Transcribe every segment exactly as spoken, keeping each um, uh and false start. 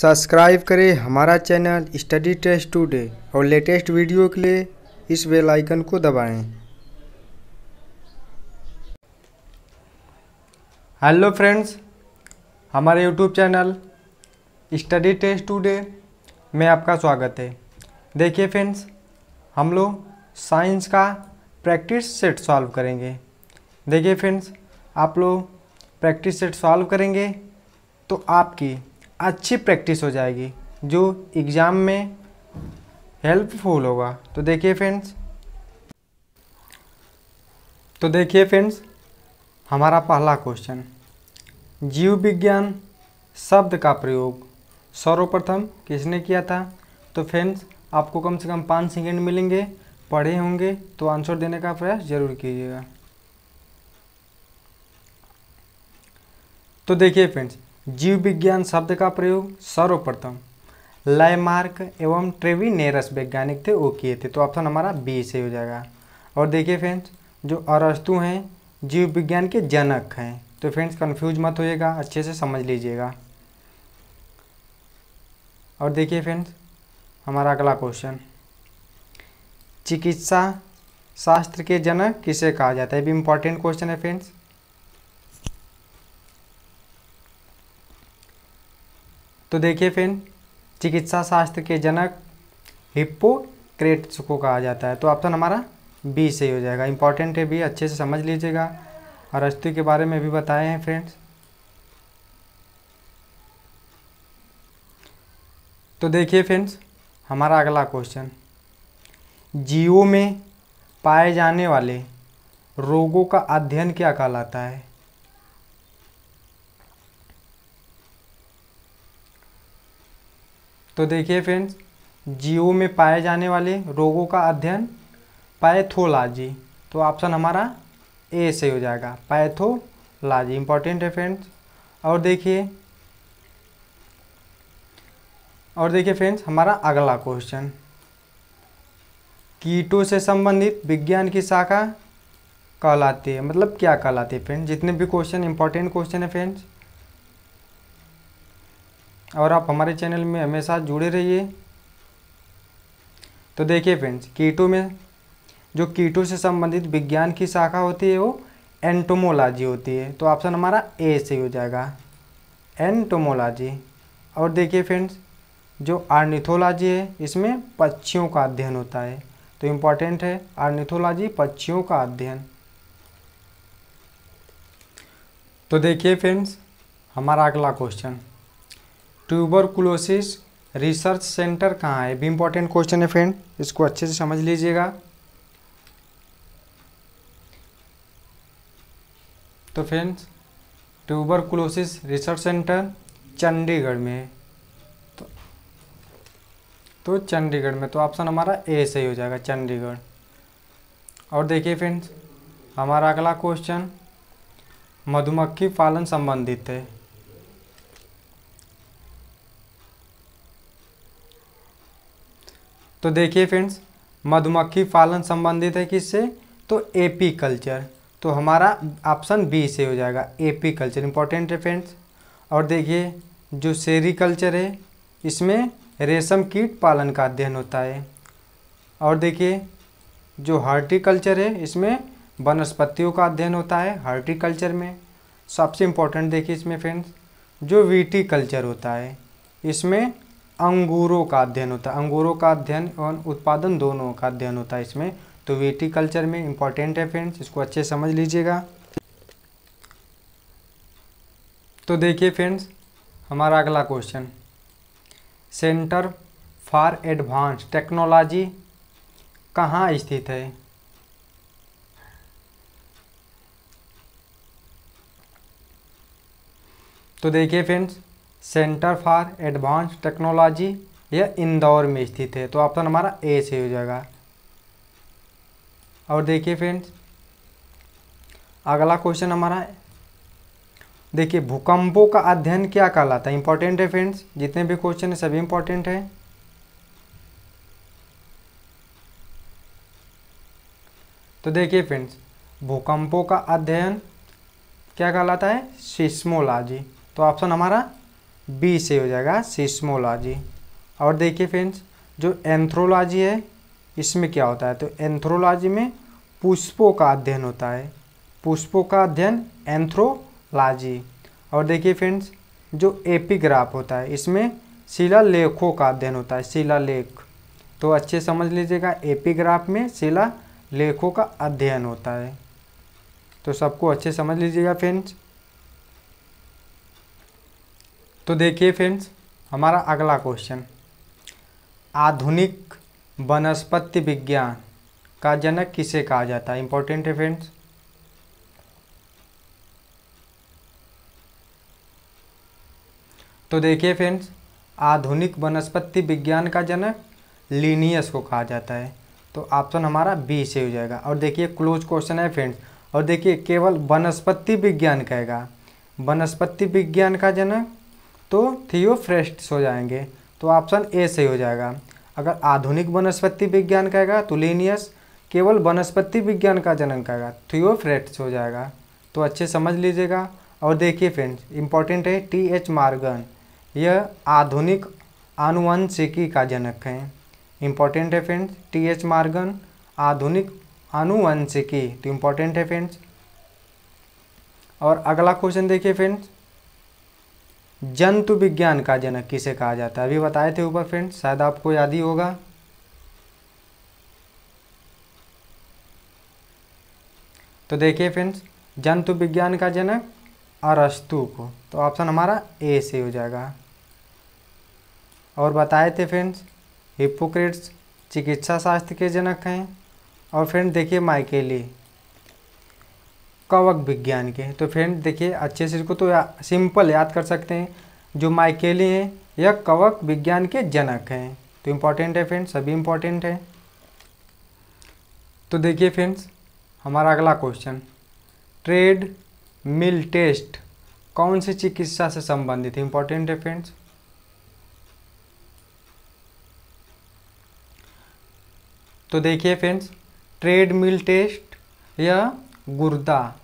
Subscribe करें हमारा channel study test today और लेटेस्ट वीडियो के लिए इस बेल आइकन को दबाएं। हेलो फ्रेंड्स, हमारे YouTube channel study test today में आपका स्वागत है। देखिए फ्रेंड्स, हम लोग साइंस का प्रैक्टिस सेट सॉल्व करेंगे। देखिए फ्रेंड्स, आप लोग प्रैक्टिस सेट सॉल्व करेंगे तो आपकी अच्छी प्रैक्टिस हो जाएगी जो एग्ज़ाम में हेल्पफुल होगा। तो देखिए फ्रेंड्स तो देखिए फ्रेंड्स हमारा पहला क्वेश्चन, जीव विज्ञान शब्द का प्रयोग सर्वप्रथम किसने किया था? तो फ्रेंड्स, आपको कम से कम पाँच सेकेंड मिलेंगे, पढ़े होंगे तो आंसर देने का प्रयास जरूर कीजिएगा। तो देखिए फ्रेंड्स, जीव विज्ञान शब्द का प्रयोग सर्वप्रथम लैमार्क एवं ट्रेविनेरस वैज्ञानिक थे, वो किए थे। तो ऑप्शन हमारा बी से हो जाएगा। और देखिए फ्रेंड्स, जो अरस्तु हैं जीव विज्ञान के जनक हैं। तो फ्रेंड्स, कंफ्यूज मत होइएगा, अच्छे से समझ लीजिएगा। और देखिए फ्रेंड्स, हमारा अगला क्वेश्चन, चिकित्सा शास्त्र के जनक किसे कहा जाता है? ये भी इम्पोर्टेंट क्वेश्चन है फ्रेंड्स। तो देखिए फ्रेंड, चिकित्सा शास्त्र के जनक हिप्पोक्रेट्स को कहा जाता है। तो ऑप्शन हमारा बी से हो जाएगा। इम्पॉर्टेंट है भी, अच्छे से समझ लीजिएगा। अरस्तु के बारे में भी बताए हैं फ्रेंड्स। तो देखिए फ्रेंड्स, हमारा अगला क्वेश्चन, जीवों में पाए जाने वाले रोगों का अध्ययन क्या कहलाता है? तो देखिए फ्रेंड्स, जीवों में पाए जाने वाले रोगों का अध्ययन पैथोलॉजी। तो ऑप्शन हमारा ए से हो जाएगा, पैथोलॉजी। इम्पोर्टेंट है फ्रेंड्स। और देखिए और देखिए फ्रेंड्स, हमारा अगला क्वेश्चन, कीटों से संबंधित विज्ञान की शाखा कहलाती है, मतलब क्या कहलाती है? फ्रेंड्स, जितने भी क्वेश्चन इम्पोर्टेंट क्वेश्चन है फ्रेंड्स, और आप हमारे चैनल में हमेशा जुड़े रहिए। तो देखिए फ्रेंड्स, कीटों में जो कीटों से संबंधित विज्ञान की शाखा होती है वो एंटोमोलॉजी होती है। तो ऑप्शन हमारा ए से हो जाएगा, एंटोमोलॉजी। और देखिए फ्रेंड्स, जो ऑर्निथोलॉजी है इसमें पक्षियों का अध्ययन होता है। तो इम्पोर्टेंट है ऑर्निथोलॉजी, पक्षियों का अध्ययन। तो देखिए फ्रेंड्स, हमारा अगला क्वेश्चन, ट्यूबरकुलोसिस रिसर्च सेंटर कहाँ है? भी इम्पोर्टेंट क्वेश्चन है फ्रेंड, इसको अच्छे से समझ लीजिएगा। तो friends, tuberculosis research centre Chandigarh में है। तो, तो चंडीगढ़ में। तो ऑप्शन हमारा ए सही हो जाएगा, चंडीगढ़। और देखिए फ्रेंड्स, हमारा अगला क्वेश्चन मधुमक्खी पालन संबंधित है। तो देखिए फ्रेंड्स, मधुमक्खी पालन संबंधित है किससे? तो एपीकल्चर। तो हमारा ऑप्शन बी से हो जाएगा, एपीकल्चर। इम्पोर्टेंट है फ्रेंड्स। और देखिए, जो सेरीकल्चर है इसमें रेशम कीट पालन का अध्ययन होता है। और देखिए, जो हॉर्टिकल्चर है इसमें वनस्पतियों का अध्ययन होता है हॉर्टिकल्चर में। सबसे इम्पोर्टेंट देखिए इसमें फ्रेंड्स, जो विटीकल्चर होता है इसमें अंगूरों का अध्ययन होता है, अंगूरों का अध्ययन और उत्पादन दोनों का अध्ययन होता है इसमें। तो विटीकल्चर में इम्पोर्टेंट है फ्रेंड्स, इसको अच्छे से समझ लीजिएगा। तो देखिए फ्रेंड्स, हमारा अगला question, centre for advance technology कहाँ स्थित है? तो देखिए friends, centre for advance technology यह इंदौर में स्थित है। तो ऑप्शन हमारा ए से हो जाएगा। और देखिए फ्रेंड्स, अगला क्वेश्चन हमारा, देखिए, भूकंपों का अध्ययन क्या कहलाता है? इम्पोर्टेंट है फ्रेंड्स, जितने भी क्वेश्चन है सभी इम्पोर्टेंट है। तो देखिए फ्रेंड्स, भूकंपों का अध्ययन क्या कहलाता है? सिस्मोलॉजी। तो ऑप्शन हमारा बी से हो जाएगा सीस्मोलॉजी। और देखिए फ्रेंड्स, जो एंथ्रोलॉजी है इसमें क्या होता है, तो एंथ्रोलॉजी में पुष्पों का अध्ययन होता है, पुष्पों का अध्ययन एंथ्रोलॉजी। और देखिए फ्रेंड्स, जो एपिग्राफ होता है इसमें शिलालेखों का अध्ययन होता है, शिलालेख। तो अच्छे समझ लीजिएगा, एपिग्राफ में शिलालेखों का अध्ययन होता है। तो सबको अच्छे समझ लीजिएगा फ्रेंड्स। तो देखिए फ्रेंड्स, हमारा अगला क्वेश्चन, आधुनिक वनस्पति विज्ञान का जनक किसे कहा जाता है, इंपॉर्टेंट है फ्रेंड्स। तो देखिए फ्रेंड्स, आधुनिक वनस्पति विज्ञान का जनक लीनियस को कहा जाता है, तो ऑप्शन हमारा बी से हो जाएगा। और देखिए क्लोज क्वेश्चन है फ्रेंड्स, और देखिए केवल वनस्पति विज्ञान कहेगा, वनस्पति विज्ञान का जनक तो थियोफ्रेस्टस हो जाएंगे, तो ऑप्शन ए से हो जाएगा। अगर आधुनिक वनस्पति विज्ञान कहेगा तो लीनियस, केवल वनस्पति विज्ञान का जनक कहेगा थियोफ्रेस्टस हो जाएगा। तो अच्छे समझ लीजिएगा। और देखिए फ्रेंड्स, इंपॉर्टेंट है टी एच मॉर्गन, यह आधुनिक आनुवंशिकी का जनक है, इम्पॉर्टेंट है फ्रेंड्स। टी एच मॉर्गन आधुनिक आनुवंशिकी, तो इम्पॉर्टेंट है फ्रेंड्स। और अगला क्वेश्चन देखिए फ्रेंड्स, जंतु विज्ञान का जनक किसे कहा जाता है, अभी बताए थे ऊपर फ्रेंड्स, शायद आपको याद ही होगा। तो देखिए फ्रेंड्स, जंतु विज्ञान का जनक अरस्तु को, तो ऑप्शन हमारा ए से हो जाएगा। और बताए थे फ्रेंड्स, हिप्पोक्रेट्स चिकित्सा शास्त्र के जनक हैं। और फ्रेंड देखिए माइकेली, कवक विज्ञान के। तो फ्रेंड देखिए अच्छे से इसको तो या, सिंपल याद कर सकते हैं, जो माइकेली हैं यह कवक विज्ञान के जनक हैं, तो इम्पॉर्टेंट है फ्रेंड्स, सभी इम्पॉर्टेंट है। तो देखिए फ्रेंड्स, हमारा अगला क्वेश्चन, ट्रेड मिल टेस्ट कौन सी चिकित्सा से संबंधित है, इम्पॉर्टेंट है फ्रेंड्स। तो देखिए फ्रेंड्स, ट्रेडमिल टेस्ट यह गुर्दा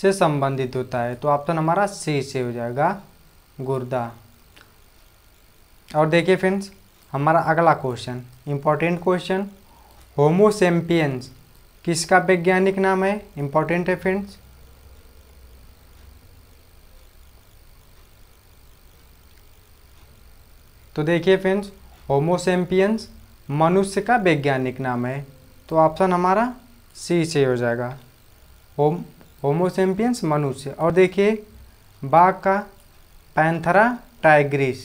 से संबंधित होता है, तो ऑप्शन हमारा सी से हो जाएगा, गुर्दा। और देखिए फ्रेंड्स, हमारा अगला question, important question, homo sapiens किसका वैज्ञानिक नाम है, इम्पॉर्टेंट है फ्रेंड्स। तो देखिए फ्रेंड्स, होमो सैपियंस मनुष्य का वैज्ञानिक नाम है, तो ऑप्शन हमारा सी से हो जाएगा, होम होमो सैपियंस मनुष्य। और देखिए बाघ का पैंथेरा टाइग्रिस,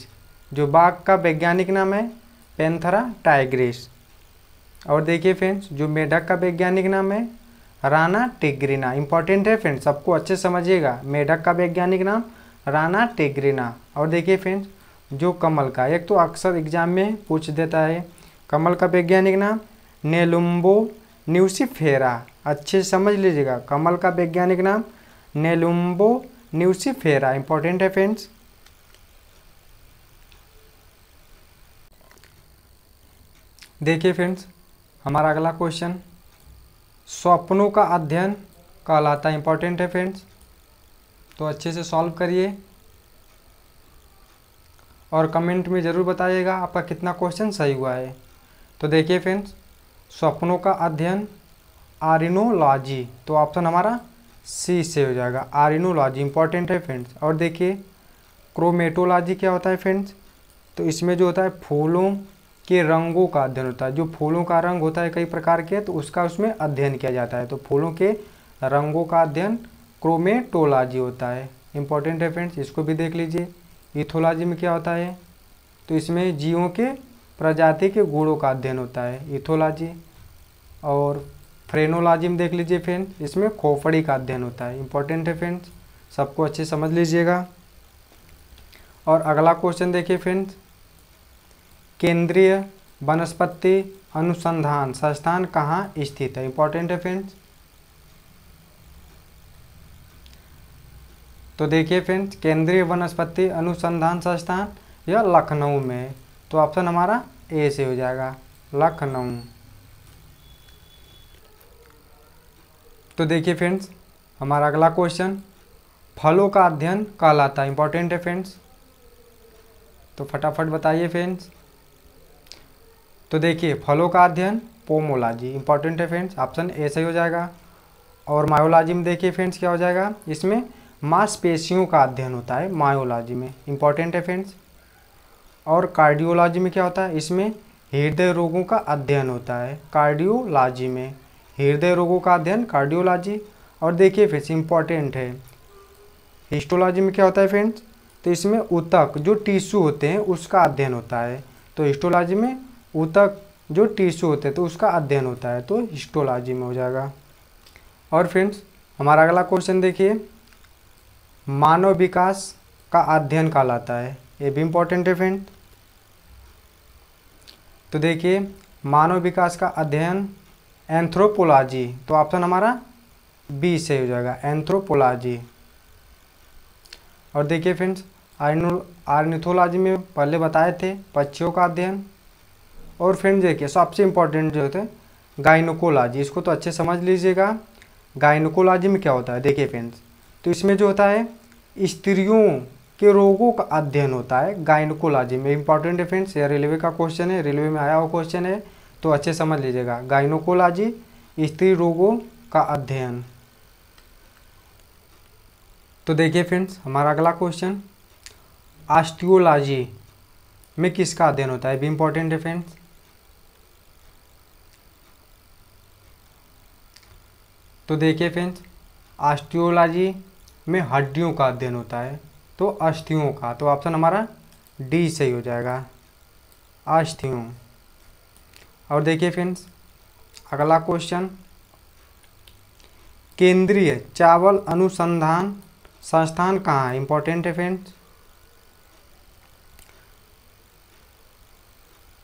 जो बाघ का वैज्ञानिक नाम है पैंथेरा टाइग्रिस। और देखिए फ्रेंड्स, जो मेढक का वैज्ञानिक नाम है राना टिग्रिना, इम्पॉर्टेंट है फ्रेंड्स, सबको अच्छे समझिएगा, मेढक का वैज्ञानिक नाम राना टिग्रिना। और देखिए फ्रेंड्स, जो कमल का, एक तो अक्सर एग्जाम में पूछ देता है, कमल का वैज्ञानिक नाम नेलुम्बो न्यूसीफेरा, अच्छे समझ लीजिएगा, कमल का वैज्ञानिक नाम नेलुम्बो न्यूसीफेरा, इम्पॉर्टेंट है फ्रेंड्स। देखिए फ्रेंड्स, हमारा अगला क्वेश्चन, स्वप्नों का अध्ययन कहलाता है, इम्पॉर्टेंट है फ्रेंड्स, तो अच्छे से सॉल्व करिए। और कमेंट में ज़रूर बताइएगा आपका कितना क्वेश्चन सही हुआ है। तो देखिए फ्रेंड्स, स्वप्नों का अध्ययन आरिनोलॉजी, तो ऑप्शन हमारा सी से हो जाएगा, आरिनोलॉजी, इम्पॉर्टेंट है फ्रेंड्स। और देखिए क्रोमेटोलॉजी क्या होता है फ्रेंड्स, तो इसमें जो होता है फूलों के रंगों का अध्ययन होता है, जो फूलों का रंग होता है कई प्रकार के, तो उसका उसमें अध्ययन किया जाता है, तो फूलों के रंगों का अध्ययन क्रोमेटोलॉजी होता है, इम्पॉर्टेंट है फ्रेंड्स, इसको भी देख लीजिए। इथोलॉजी में क्या होता है, तो इसमें जीवों के प्रजाति के गुणों का अध्ययन होता है, इथोलॉजी। और फ्रेनोलॉजी में देख लीजिए फ्रेंड्स, इसमें खोपड़ी का अध्ययन होता है, इम्पॉर्टेंट है फ्रेंड्स, सबको अच्छे समझ लीजिएगा। और अगला क्वेश्चन देखिए फ्रेंड्स, केंद्रीय वनस्पति अनुसंधान संस्थान कहाँ स्थित है, इम्पॉर्टेंट है फ्रेंड्स। तो देखिए फ्रेंड्स, केंद्रीय वनस्पति अनुसंधान संस्थान यह लखनऊ में है, तो ऑप्शन हमारा ए से हो जाएगा, लखनऊ। तो देखिए फ्रेंड्स, हमारा अगला क्वेश्चन, फलों का अध्ययन कहलाता है, इम्पॉर्टेंट है फ्रेंड्स। तो फटाफट बताइए फ्रेंड्स। तो देखिए फलों का अध्ययन पोमोलॉजी इंपॉर्टेंट है फ्रेंड्स, ऑप्शन ए सही हो जाएगा। और मायोलॉजी में देखिए फ्रेंड्स क्या हो जाएगा, इसमें मांसपेशियों का अध्ययन होता है मायोलॉजी में, इंपॉर्टेंट है फ्रेंड्स। और कार्डियोलॉजी में क्या होता है, इसमें हृदय रोगों का अध्ययन होता है कार्डियोलॉजी में, हृदय रोगों का अध्ययन कार्डियोलॉजी। और देखिए फ्रेंड्स इंपॉर्टेंट है हिस्टोलॉजी में क्या होता है फ्रेंड्स, तो इसमें ऊतक जो टिश्यू होते हैं उसका अध्ययन होता है, तो हिस्टोलॉजी में ऊतक जो टिश्यू होते हैं तो उसका अध्ययन होता है, तो हिस्टोलॉजी में हो जाएगा। और फ्रेंड्स हमारा अगला क्वेश्चन देखिए, मानव विकास का अध्ययन कहलाता है, ये भी इम्पोर्टेंट है फ्रेंड। तो देखिए मानव विकास का अध्ययन एंथ्रोपोलॉजी, तो ऑप्शन हमारा बी सही हो जाएगा एंथ्रोपोलॉजी। और देखिए फ्रेंड्स ऑर्निथोलॉजी में पहले बताए थे पक्षियों का अध्ययन। और फ्रेंड्स देखिए सबसे इम्पोर्टेंट जो होते हैं गाइनोकोलॉजी, इसको तो अच्छे समझ लीजिएगा। गाइनोकोलॉजी में क्या होता है देखिए फ्रेंड्स, तो इसमें जो होता है स्त्रियों के रोगों का अध्ययन होता है गाइनोकोलॉजी में, इंपॉर्टेंट है फ्रेंड्स। यह रेलवे का क्वेश्चन है, रेलवे में आया हुआ क्वेश्चन है, तो अच्छे समझ लीजिएगा। गाइनोकोलॉजी स्त्री रोगों का अध्ययन। तो देखिए फ्रेंड्स हमारा अगला क्वेश्चन, ऑस्टियोलॉजी में किसका अध्ययन होता है, भी इंपॉर्टेंट है फ्रेंड्स। तो देखिए फ्रेंड्स ऑस्टियोलॉजी में हड्डियों का अध्ययन होता है, तो अस्थियों का, तो ऑप्शन हमारा डी सही हो जाएगा अस्थियों। और देखिए फ्रेंड्स अगला क्वेश्चन, केंद्रीय चावल अनुसंधान संस्थान कहाँ है, इम्पोर्टेंट है फ्रेंड्स।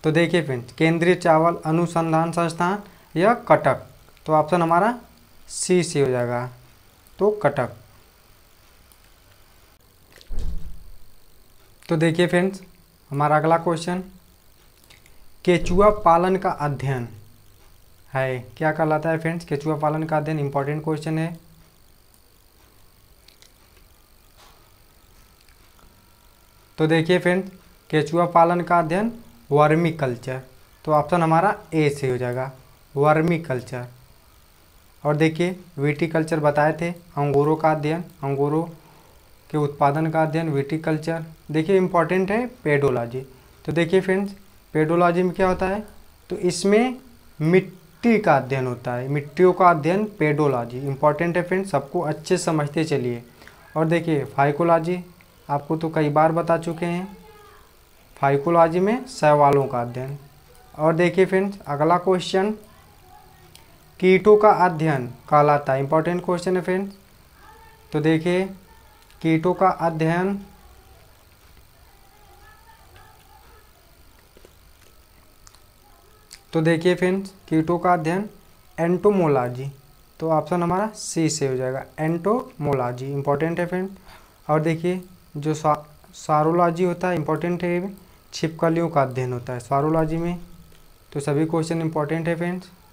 तो देखिए फ्रेंड्स केंद्रीय चावल अनुसंधान संस्थान या कटक, तो ऑप्शन हमारा सी सही हो जाएगा, तो कटक। तो देखिए फ्रेंड्स हमारा अगला क्वेश्चन, केचुआ पालन का अध्ययन है, क्या कहलाता है फ्रेंड्स केचुआ पालन का अध्ययन, इंपॉर्टेंट क्वेश्चन है। तो देखिए फ्रेंड्स केचुआ पालन का अध्ययन वर्मी कल्चर, तो ऑप्शन हमारा ए सही हो जाएगा वर्मी कल्चर। और देखिए विटिकल्चर बताए थे, अंगूरों का अध्ययन, अंगूरों के उत्पादन का अध्ययन विटिकल्चर। देखिए इम्पॉर्टेंट है पेडोलॉजी, तो देखिए फ्रेंड्स पेडोलॉजी में क्या होता है, तो इसमें मिट्टी का अध्ययन होता है, मिट्टियों का अध्ययन पेडोलॉजी, इम्पॉर्टेंट है फ्रेंड्स, सबको अच्छे समझते चलिए। और देखिए फाइकोलॉजी आपको तो कई बार बता चुके हैं, फाइकोलॉजी में शैवालों का अध्ययन। और देखिए फ्रेंड्स अगला क्वेश्चन, कीटों का अध्ययन कहलाता है, इम्पॉर्टेंट क्वेश्चन है फ्रेंड्स। तो देखिए कीटों का अध्ययन तो देखिए फ्रेंड्स कीटों का अध्ययन एंटोमोलॉजी, तो ऑप्शन हमारा सी से हो जाएगा एंटोमोलॉजी, इम्पोर्टेंट है फ्रेंड। और देखिए जो सारोलॉजी होता है, इम्पोर्टेंट है, छिपकलियों का अध्ययन होता है सारोलॉजी में, तो सभी क्वेश्चन इम्पोर्टेंट है फ्रेंड्स।